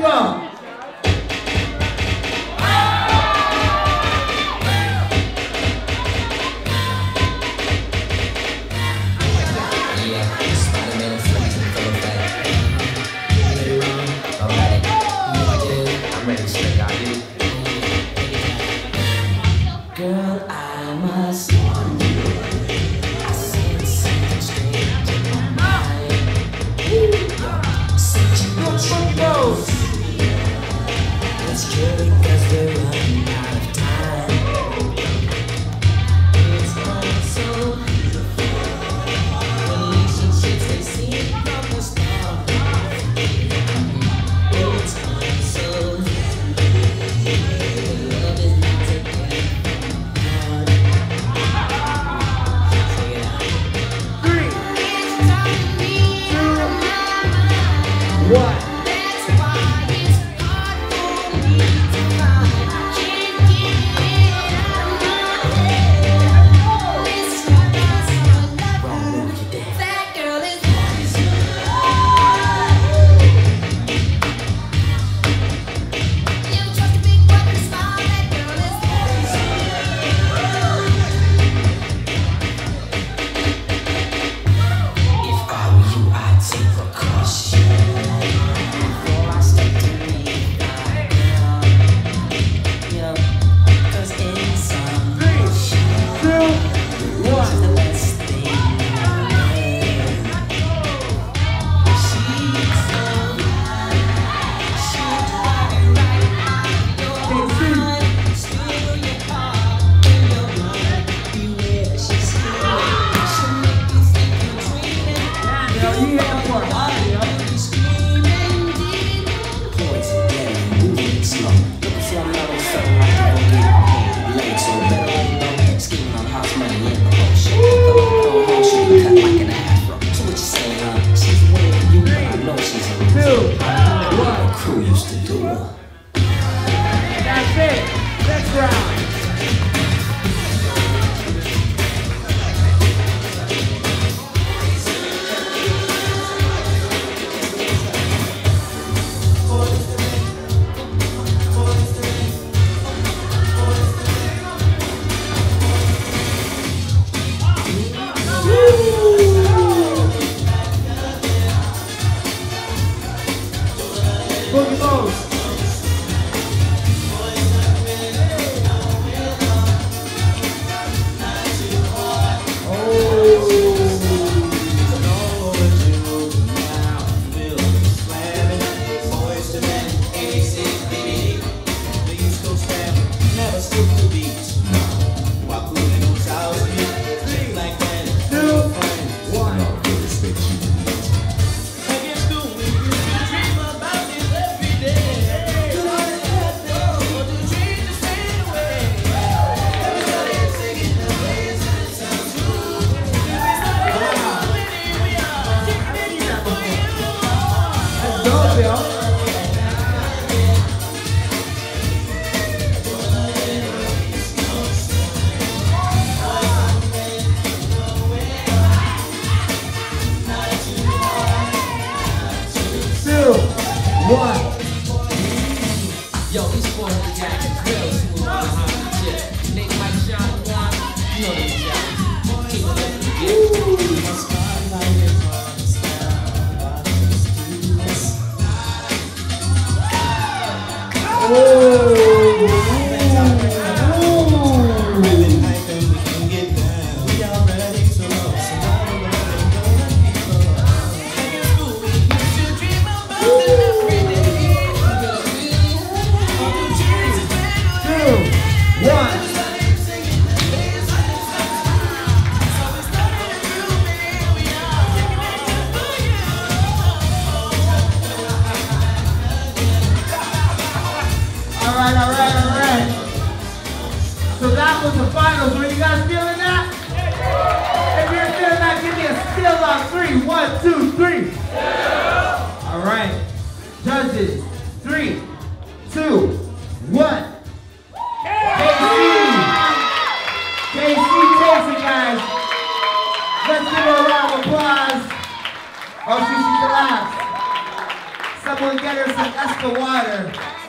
축하드립니다. Someone get her some Esca water.